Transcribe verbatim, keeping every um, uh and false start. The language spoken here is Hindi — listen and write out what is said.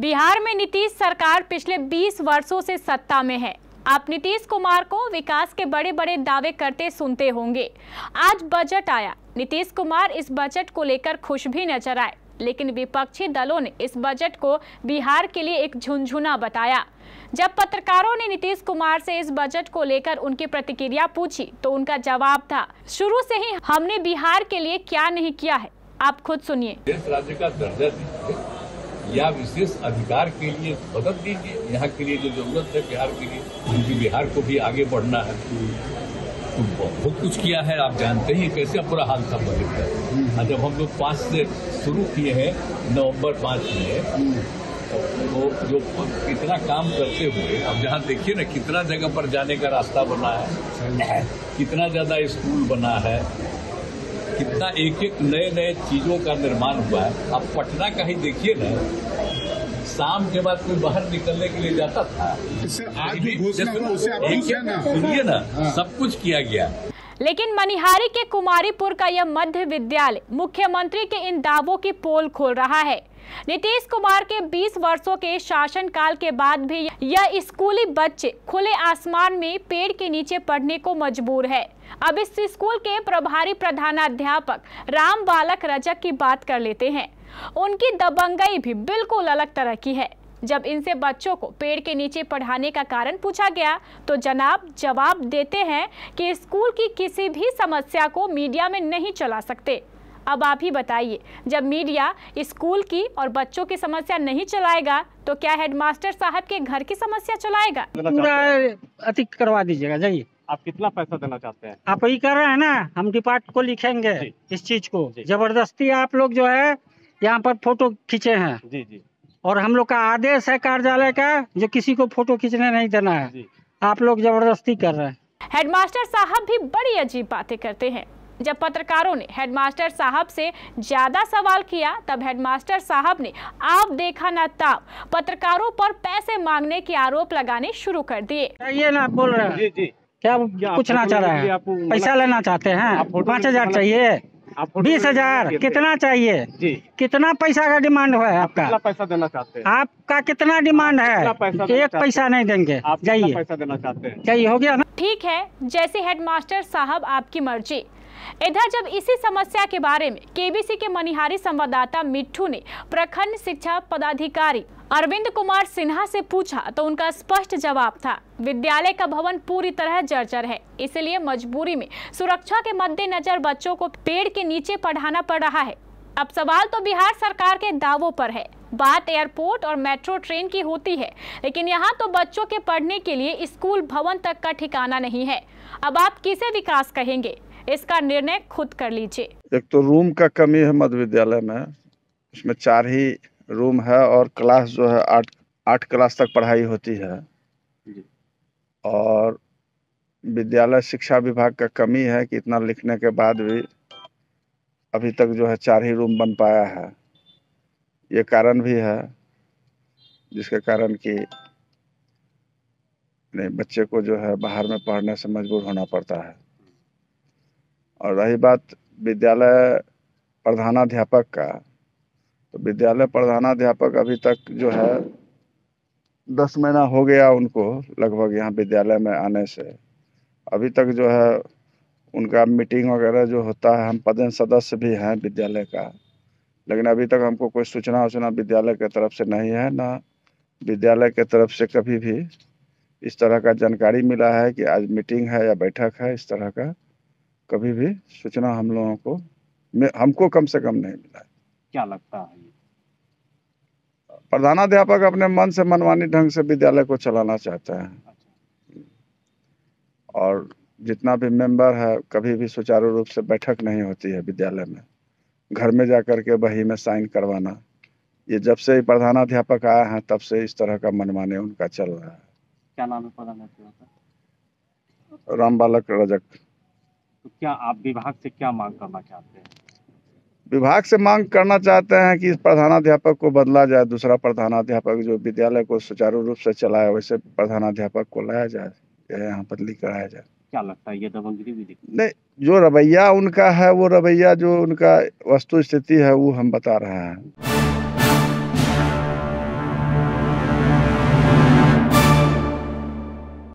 बिहार में नीतीश सरकार पिछले बीस वर्षों से सत्ता में है। आप नीतीश कुमार को विकास के बड़े बड़े दावे करते सुनते होंगे। आज बजट आया, नीतीश कुमार इस बजट को लेकर खुश भी नजर आए, लेकिन विपक्षी दलों ने इस बजट को बिहार के लिए एक झुनझुना बताया। जब पत्रकारों ने नीतीश कुमार से इस बजट को लेकर उनकी प्रतिक्रिया पूछी तो उनका जवाब था, शुरू से ही हमने बिहार के लिए क्या नहीं किया है, आप खुद सुनिए। इस राज्य का दर्जा दीजिए या विशेष अधिकार के लिए मदद दीजिए, यहाँ के लिए जो जरूरत है बिहार के लिए, क्योंकि बिहार को भी आगे बढ़ना है। तो बहुत कुछ किया है, आप जानते हैं कैसे पूरा हाल था बजट का। जब हम लोग पाँच से शुरू किए हैं, नवम्बर पाँच में वो जो कितना काम करते हुए, अब जहाँ देखिए ना कितना जगह पर जाने का रास्ता बना है, कितना ज्यादा स्कूल बना है, कितना एक एक नए नए चीजों का निर्माण हुआ है। आप पटना का ही देखिए ना, शाम के बाद कोई बाहर निकलने के लिए जाता था, सुनिए ना, सब कुछ किया गया। लेकिन मनिहारी के कुमारीपुर का यह मध्य विद्यालय मुख्यमंत्री के इन दावों की पोल खोल रहा है। नीतीश कुमार के बीस वर्षों के शासनकाल के बाद भी यह स्कूली बच्चे खुले आसमान में पेड़ के नीचे पढ़ने को मजबूर है। अब इस स्कूल के प्रभारी प्रधानाध्यापक राम बालक रजक की बात कर लेते हैं। उनकी दबंगई भी बिल्कुल अलग तरह की है। जब इनसे बच्चों को पेड़ के नीचे पढ़ाने का कारण पूछा गया तो जनाब जवाब देते हैं कि स्कूल की किसी भी समस्या को मीडिया में नहीं चला सकते। अब आप ही बताइए, जब मीडिया स्कूल की और बच्चों की समस्या नहीं चलाएगा तो क्या हेडमास्टर साहब के घर की समस्या चलाएगा? पूरा अतिक करवा दीजिएगा, जाइए। आप कितना पैसा देना चाहते हैं? आप यही कर रहे हैं ना, हम डिपार्ट को लिखेंगे इस चीज को। जबरदस्ती आप लोग जो है यहाँ पर फोटो खींचे हैं जी जी, और हम लोग का आदेश है कार्यालय का जो किसी को फोटो खींचने नहीं देना है, आप लोग जबरदस्ती कर रहे हैं। हेडमास्टर साहब भी बड़ी अजीब बातें करते हैं। जब पत्रकारों ने हेडमास्टर साहब से ज्यादा सवाल किया तब हेडमास्टर साहब ने आप देखा ना ताप पत्रकारों पर पैसे मांगने के आरोप लगाने शुरू कर दिए। ये ना बोल रहे हैं जी जी, क्या पूछना चाह रहे हैं? पैसा लेना चाहते हैं? पाँच हजार चाहिए, बीस हजार, कितना चाहिए जी? कितना पैसा का डिमांड है आपका? कितना पैसा देना चाहते हैं? आपका कितना डिमांड है? एक पैसा नहीं देंगे, जाइए। पैसा देना चाहते हैं, चाहिए, हो गया ना, ठीक है, जैसे हेडमास्टर साहब आपकी मर्जी। इधर जब इसी समस्या के बारे में केबीसी के मनिहारी संवाददाता मिठू ने प्रखंड शिक्षा पदाधिकारी अरविंद कुमार सिन्हा से पूछा तो उनका स्पष्ट जवाब था, विद्यालय का भवन पूरी तरह जर्जर है, इसलिए मजबूरी में सुरक्षा के मद्देनजर बच्चों को पेड़ के नीचे पढ़ाना पड़ रहा है। अब सवाल तो बिहार सरकार के दावों पर है। बात एयरपोर्ट और मेट्रो ट्रेन की होती है, लेकिन यहाँ तो बच्चों के पढ़ने के लिए स्कूल भवन तक का ठिकाना नहीं है। अब आप किसे विकास कहेंगे, इसका निर्णय खुद कर लीजिए। एक तो रूम का कमी है मध्य विद्यालय में, इसमें चार ही रूम है और क्लास जो है आठ आठ क्लास तक पढ़ाई होती है। और विद्यालय शिक्षा विभाग का कमी है कि इतना लिखने के बाद भी अभी तक जो है चार ही रूम बन पाया है। ये कारण भी है जिसके कारण कि नहीं बच्चे को जो है बाहर में पढ़ने से मजबूर होना पड़ता है। और रही बात विद्यालय प्रधानाध्यापक का, तो विद्यालय प्रधानाध्यापक अभी तक जो है दस महीना हो गया उनको लगभग यहाँ विद्यालय में आने से। अभी तक जो है उनका मीटिंग वगैरह जो होता है, हम पदेन सदस्य भी हैं विद्यालय का, लेकिन अभी तक हमको कोई सूचना वूचना विद्यालय के तरफ से नहीं है, ना विद्यालय के तरफ से कभी भी इस तरह का जानकारी मिला है कि आज मीटिंग है या बैठक है, इस तरह का कभी भी सूचना हम लोगों को, हमको कम से कम नहीं मिला। क्या लगता है प्रधानाध्यापक अपने मन से मनमानी ढंग से विद्यालय को चलाना चाहते हैं। अच्छा। और जितना भी मेंबर है कभी भी सुचारू रूप से बैठक नहीं होती है विद्यालय में, घर में जाकर के वही में साइन करवाना, ये जब से प्रधानाध्यापक आया है तब से इस तरह का मनमाने उनका चल रहा है। क्या नाम है प्रधानाध्यापक? राम बालक रजक। तो क्या आप विभाग से क्या मांग करना चाहते हैं? विभाग से मांग करना चाहते हैं कि प्रधानाध्यापक को बदला जाए, दूसरा प्रधानाध्यापक जो विद्यालय को सुचारू रूप से चलाए वैसे प्रधानाध्यापक को लाया जाए, यहाँ बदली कराया जाए। क्या लगता है ये दबंगगिरी भी नहीं, जो रवैया उनका है वो रवैया, जो उनका वस्तु स्थिति है वो हम बता रहे हैं।